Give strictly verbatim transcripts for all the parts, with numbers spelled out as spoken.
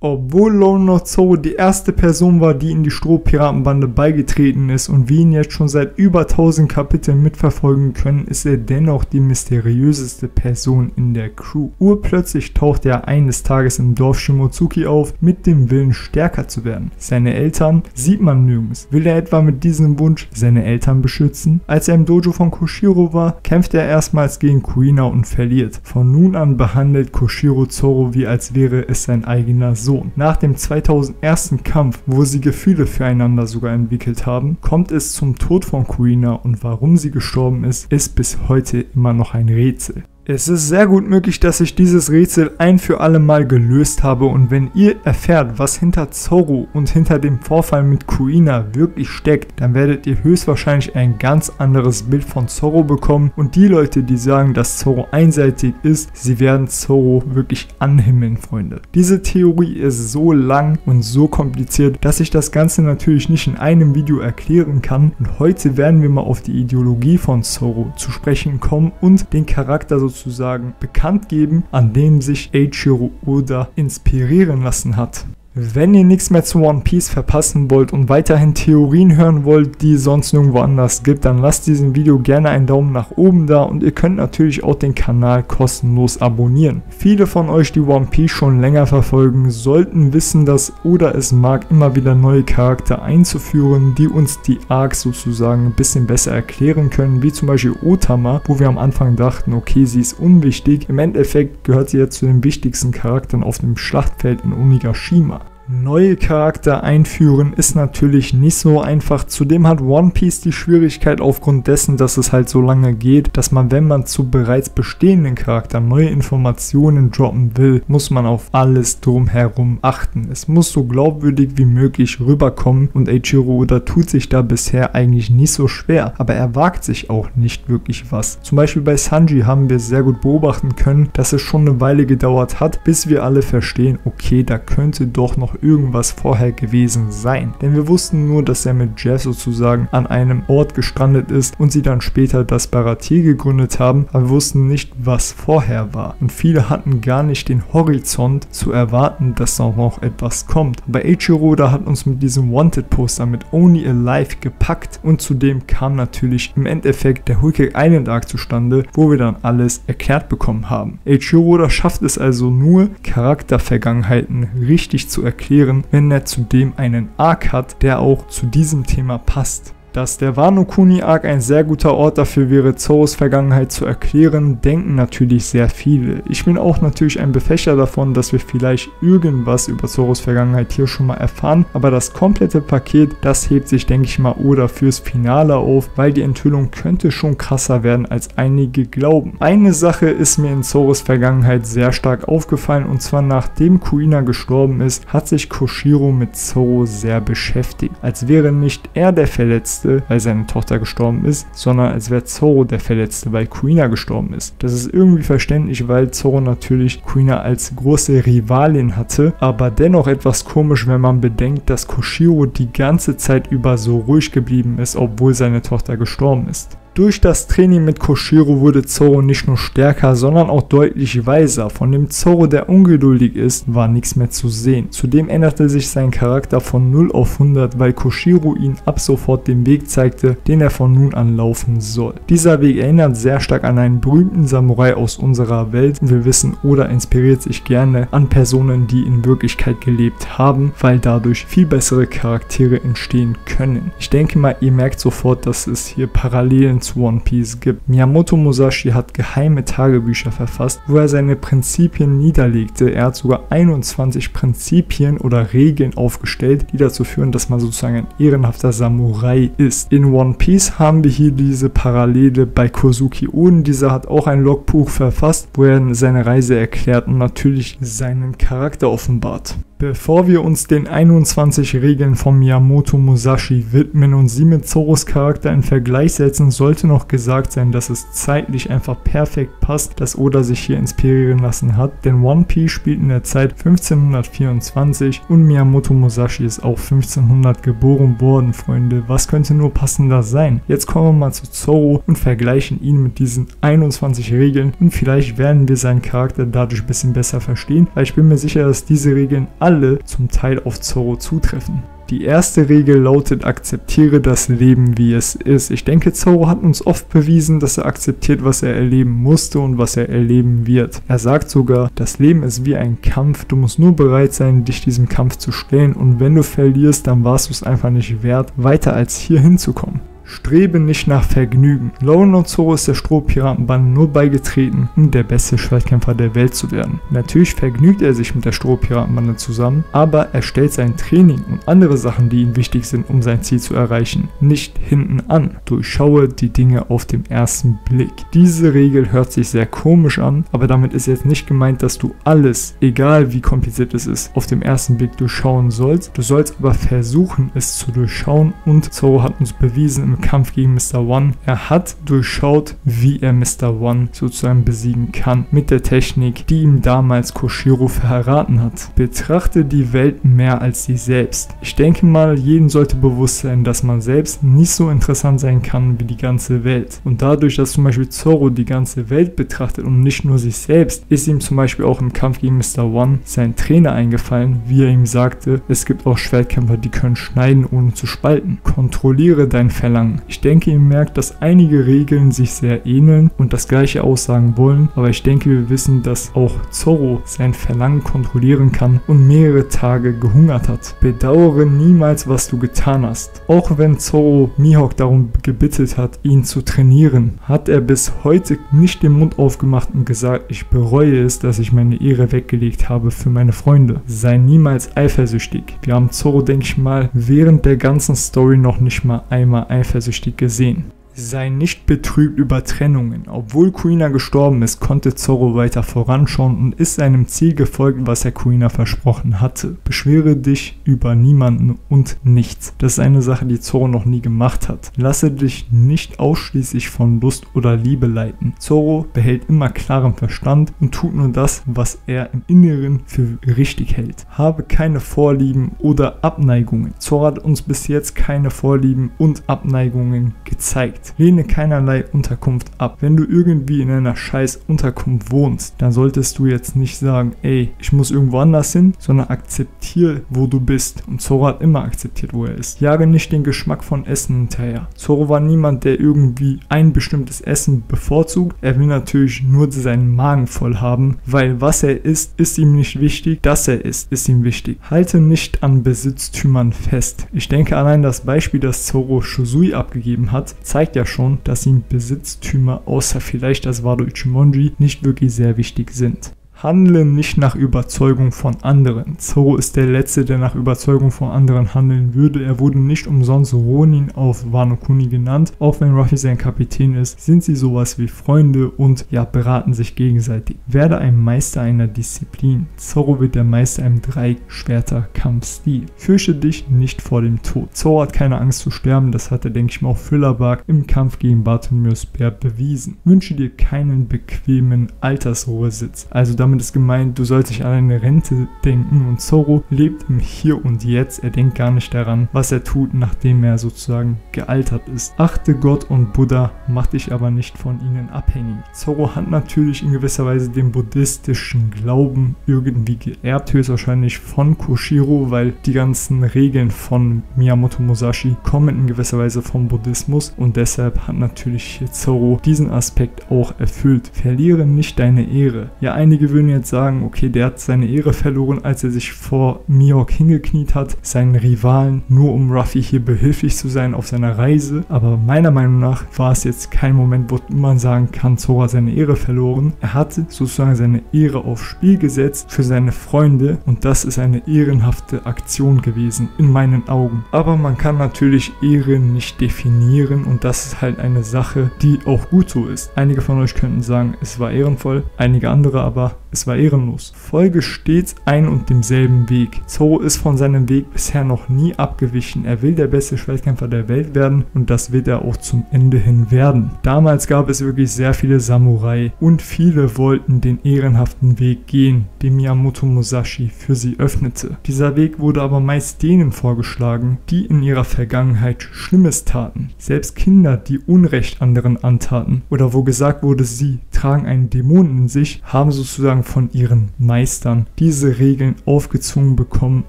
Obwohl Roronoa Zoro die erste Person war, die in die Strohpiratenbande beigetreten ist und wir ihn jetzt schon seit über tausend Kapiteln mitverfolgen können, ist er dennoch die mysteriöseste Person in der Crew. Urplötzlich taucht er eines Tages im Dorf Shimotsuki auf, mit dem Willen stärker zu werden. Seine Eltern sieht man nirgends. Will er etwa mit diesem Wunsch seine Eltern beschützen? Als er im Dojo von Koshiro war, kämpft er erstmals gegen Kuina und verliert. Von nun an behandelt Koshiro Zoro, wie als wäre es sein eigener Sohn. Nach dem zweitausendersten Kampf, wo sie Gefühle füreinander sogar entwickelt haben, kommt es zum Tod von Kuina und warum sie gestorben ist, ist bis heute immer noch ein Rätsel. Es ist sehr gut möglich, dass ich dieses Rätsel ein für alle Mal gelöst habe und wenn ihr erfährt, was hinter Zoro und hinter dem Vorfall mit Kuina wirklich steckt, dann werdet ihr höchstwahrscheinlich ein ganz anderes Bild von Zoro bekommen und die Leute, die sagen, dass Zoro einseitig ist, sie werden Zoro wirklich anhimmeln, Freunde. Diese Theorie ist so lang und so kompliziert, dass ich das Ganze natürlich nicht in einem Video erklären kann und heute werden wir mal auf die Ideologie von Zoro zu sprechen kommen und den Charakter sozusagen sozusagen bekannt geben, an dem sich Eiichiro Oda inspirieren lassen hat. Wenn ihr nichts mehr zu One Piece verpassen wollt und weiterhin Theorien hören wollt, die es sonst nirgendwo anders gibt, dann lasst diesem Video gerne einen Daumen nach oben da und ihr könnt natürlich auch den Kanal kostenlos abonnieren. Viele von euch, die One Piece schon länger verfolgen, sollten wissen, dass Oda es mag, immer wieder neue Charakter einzuführen, die uns die Arcs sozusagen ein bisschen besser erklären können, wie zum Beispiel Otama, wo wir am Anfang dachten, okay, sie ist unwichtig, im Endeffekt gehört sie jetzt zu den wichtigsten Charakteren auf dem Schlachtfeld in Onigashima. Neue Charakter einführen ist natürlich nicht so einfach, zudem hat One Piece die Schwierigkeit aufgrund dessen, dass es halt so lange geht, dass man, wenn man zu bereits bestehenden Charakteren neue Informationen droppen will, muss man auf alles drumherum achten. Es muss so glaubwürdig wie möglich rüberkommen und Eiichiro Oda tut sich da bisher eigentlich nicht so schwer, aber er wagt sich auch nicht wirklich was. Zum Beispiel bei Sanji haben wir es sehr gut beobachten können, dass es schon eine Weile gedauert hat, bis wir alle verstehen, okay, da könnte doch noch irgendwas vorher gewesen sein. Denn wir wussten nur, dass er mit Jeff sozusagen an einem Ort gestrandet ist und sie dann später das Baratie gegründet haben, aber wir wussten nicht, was vorher war. Und viele hatten gar nicht den Horizont zu erwarten, dass da noch etwas kommt. Aber Eiichiro Oda hat uns mit diesem Wanted-Poster mit Only Alive gepackt und zudem kam natürlich im Endeffekt der Whole Cake Island Arc zustande, wo wir dann alles erklärt bekommen haben. Eiichiro Oda schafft es also nur, Charaktervergangenheiten richtig zu erklären, wenn er zudem einen Arc hat, der auch zu diesem Thema passt. Dass der Wano Kuni Arc ein sehr guter Ort dafür wäre, Zoros Vergangenheit zu erklären, denken natürlich sehr viele. Ich bin auch natürlich ein Befechter davon, dass wir vielleicht irgendwas über Zoros Vergangenheit hier schon mal erfahren, aber das komplette Paket, das hebt sich, denke ich mal, Oda fürs Finale auf, weil die Enthüllung könnte schon krasser werden, als einige glauben. Eine Sache ist mir in Zoros Vergangenheit sehr stark aufgefallen und zwar nachdem Kuina gestorben ist, hat sich Koshiro mit Zoro sehr beschäftigt, als wäre nicht er der Verletzte, weil seine Tochter gestorben ist, sondern als wäre Zoro der Verletzte, weil Kuina gestorben ist. Das ist irgendwie verständlich, weil Zoro natürlich Kuina als große Rivalin hatte, aber dennoch etwas komisch, wenn man bedenkt, dass Koshiro die ganze Zeit über so ruhig geblieben ist, obwohl seine Tochter gestorben ist. Durch das Training mit Koshiro wurde Zoro nicht nur stärker, sondern auch deutlich weiser. Von dem Zoro, der ungeduldig ist, war nichts mehr zu sehen. Zudem änderte sich sein Charakter von null auf hundert, weil Koshiro ihn ab sofort den Weg zeigte, den er von nun an laufen soll. Dieser Weg erinnert sehr stark an einen berühmten Samurai aus unserer Welt. Wir wissen, Oda inspiriert sich gerne an Personen, die in Wirklichkeit gelebt haben, weil dadurch viel bessere Charaktere entstehen können. Ich denke mal, ihr merkt sofort, dass es hier Parallelen zu One Piece gibt. Miyamoto Musashi hat geheime Tagebücher verfasst, wo er seine Prinzipien niederlegte. Er hat sogar einundzwanzig Prinzipien oder Regeln aufgestellt, die dazu führen, dass man sozusagen ein ehrenhafter Samurai ist. In One Piece haben wir hier diese Parallele bei Kozuki Oden. Dieser hat auch ein Logbuch verfasst, wo er seine Reise erklärt und natürlich seinen Charakter offenbart. Bevor wir uns den einundzwanzig Regeln von Miyamoto Musashi widmen und sie mit Zoros Charakter in Vergleich setzen, sollte noch gesagt sein, dass es zeitlich einfach perfekt passt, dass Oda sich hier inspirieren lassen hat, denn One Piece spielt in der Zeit fünfzehnhundertvierundzwanzig und Miyamoto Musashi ist auch fünfzehnhundert geboren worden, Freunde. Was könnte nur passender sein? Jetzt kommen wir mal zu Zoro und vergleichen ihn mit diesen einundzwanzig Regeln und vielleicht werden wir seinen Charakter dadurch ein bisschen besser verstehen, weil ich bin mir sicher, dass diese Regeln alle alle zum Teil auf Zoro zutreffen. Die erste Regel lautet, akzeptiere das Leben, wie es ist. Ich denke, Zoro hat uns oft bewiesen, dass er akzeptiert, was er erleben musste und was er erleben wird. Er sagt sogar, das Leben ist wie ein Kampf, du musst nur bereit sein, dich diesem Kampf zu stellen, und wenn du verlierst, dann warst du es einfach nicht wert, weiter als hier hinzukommen. Strebe nicht nach Vergnügen. Law und Zoro ist der Strohpiratenbande nur beigetreten, um der beste Schwertkämpfer der Welt zu werden. Natürlich vergnügt er sich mit der Strohpiratenbande zusammen, aber er stellt sein Training und andere Sachen, die ihm wichtig sind, um sein Ziel zu erreichen, nicht hinten an. Durchschaue die Dinge auf dem ersten Blick. Diese Regel hört sich sehr komisch an, aber damit ist jetzt nicht gemeint, dass du alles, egal wie kompliziert es ist, auf dem ersten Blick durchschauen sollst. Du sollst aber versuchen, es zu durchschauen, und Zoro hat uns bewiesen im Kampf gegen Mister One. Er hat durchschaut, wie er Mister One sozusagen besiegen kann, mit der Technik, die ihm damals Koshiro verraten hat. Betrachte die Welt mehr als sie selbst. Ich denke mal, jedem sollte bewusst sein, dass man selbst nicht so interessant sein kann wie die ganze Welt. Und dadurch, dass zum Beispiel Zoro die ganze Welt betrachtet und nicht nur sich selbst, ist ihm zum Beispiel auch im Kampf gegen Mister One sein Trainer eingefallen, wie er ihm sagte, es gibt auch Schwertkämpfer, die können schneiden, ohne zu spalten. Kontrolliere dein Verlangen. Ich denke, ihr merkt, dass einige Regeln sich sehr ähneln und das gleiche aussagen wollen, aber ich denke, wir wissen, dass auch Zoro sein Verlangen kontrollieren kann und mehrere Tage gehungert hat. Bedauere niemals, was du getan hast. Auch wenn Zoro Mihawk darum gebittet hat, ihn zu trainieren, hat er bis heute nicht den Mund aufgemacht und gesagt, ich bereue es, dass ich meine Ehre weggelegt habe für meine Freunde. Sei niemals eifersüchtig. Wir haben Zoro, denke ich mal, während der ganzen Story noch nicht mal einmal eifersüchtig gesehen. Sei nicht betrübt über Trennungen. Obwohl Kuina gestorben ist, konnte Zoro weiter voranschauen und ist seinem Ziel gefolgt, was er Kuina versprochen hatte. Beschwere dich über niemanden und nichts. Das ist eine Sache, die Zoro noch nie gemacht hat. Lasse dich nicht ausschließlich von Lust oder Liebe leiten. Zoro behält immer klaren Verstand und tut nur das, was er im Inneren für richtig hält. Habe keine Vorlieben oder Abneigungen. Zoro hat uns bis jetzt keine Vorlieben und Abneigungen gezeigt. Lehne keinerlei Unterkunft ab. Wenn du irgendwie in einer scheiß Unterkunft wohnst, dann solltest du jetzt nicht sagen, ey, ich muss irgendwo anders hin, sondern akzeptiere, wo du bist. Und Zoro hat immer akzeptiert, wo er ist. Jage nicht den Geschmack von Essen hinterher. Zoro war niemand, der irgendwie ein bestimmtes Essen bevorzugt. Er will natürlich nur seinen Magen voll haben, weil was er isst, ist ihm nicht wichtig. Dass er isst, ist ihm wichtig. Halte nicht an Besitztümern fest. Ich denke, allein das Beispiel, das Zoro Shusui abgegeben hat, zeigt ja schon, dass ihm Besitztümer, außer vielleicht das Wado Ichimonji, nicht wirklich sehr wichtig sind. Handle nicht nach Überzeugung von anderen. Zoro ist der Letzte, der nach Überzeugung von anderen handeln würde. Er wurde nicht umsonst Ronin auf Wano Kuni genannt. Auch wenn Ruffy sein Kapitän ist, sind sie sowas wie Freunde und ja, beraten sich gegenseitig. Werde ein Meister einer Disziplin. Zoro wird der Meister im Drei-Schwerter-Kampfstil. Fürchte dich nicht vor dem Tod. Zoro hat keine Angst zu sterben. Das hatte, denke ich mal, auch Füllerbag im Kampf gegen Bartholomäus Bär bewiesen. Wünsche dir keinen bequemen Altersruhesitz. Also damit Damit ist gemeint, du sollst nicht an eine Rente denken, und Zoro lebt im Hier und Jetzt. Er denkt gar nicht daran, was er tut, nachdem er sozusagen gealtert ist. Achte Gott und Buddha, mach dich aber nicht von ihnen abhängig. Zoro hat natürlich in gewisser Weise den buddhistischen Glauben irgendwie geerbt, höchstwahrscheinlich von Koshiro, weil die ganzen Regeln von Miyamoto Musashi kommen in gewisser Weise vom Buddhismus, und deshalb hat natürlich Zoro diesen Aspekt auch erfüllt. Verliere nicht deine Ehre. Ja, einige würden jetzt sagen, okay, der hat seine Ehre verloren, als er sich vor Mihawk hingekniet hat, seinen Rivalen, nur um Ruffy hier behilflich zu sein auf seiner Reise. Aber meiner Meinung nach war es jetzt kein Moment, wo man sagen kann, Zoro hat seine Ehre verloren. Er hatte sozusagen seine Ehre aufs Spiel gesetzt für seine Freunde, und das ist eine ehrenhafte Aktion gewesen, in meinen Augen. Aber man kann natürlich Ehre nicht definieren, und das ist halt eine Sache, die auch gut so ist. Einige von euch könnten sagen, es war ehrenvoll, einige andere aber, es war ehrenlos. Folge stets ein und demselben Weg. Zoro ist von seinem Weg bisher noch nie abgewichen. Er will der beste Schwertkämpfer der Welt werden, und das wird er auch zum Ende hin werden. Damals gab es wirklich sehr viele Samurai, und viele wollten den ehrenhaften Weg gehen, den Miyamoto Musashi für sie öffnete. Dieser Weg wurde aber meist denen vorgeschlagen, die in ihrer Vergangenheit Schlimmes taten. Selbst Kinder, die Unrecht anderen antaten oder wo gesagt wurde, sie tragen einen Dämon in sich, haben sozusagen sozusagen von ihren Meistern diese Regeln aufgezwungen bekommen,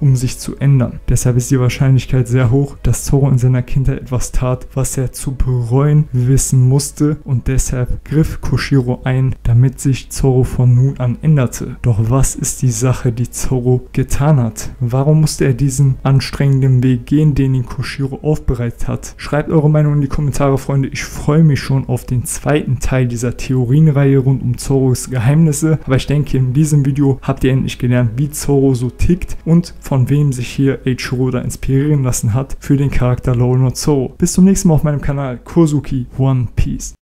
um sich zu ändern. Deshalb ist die Wahrscheinlichkeit sehr hoch, dass Zoro in seiner Kindheit etwas tat, was er zu bereuen wissen musste, und deshalb griff Koshiro ein, damit sich Zoro von nun an änderte. Doch was ist die Sache, die Zoro getan hat? Warum musste er diesen anstrengenden Weg gehen, den ihn Koshiro aufbereitet hat? Schreibt eure Meinung in die Kommentare, Freunde. Ich freue mich schon auf den zweiten Teil dieser Theorienreihe rund um Zoros Geheimnisse. Aber ich denke, in diesem Video habt ihr endlich gelernt, wie Zoro so tickt und von wem sich hier Eiichiro Oda inspirieren lassen hat für den Charakter Roronoa Zoro. Bis zum nächsten Mal auf meinem Kanal. Kouzuki, One Piece.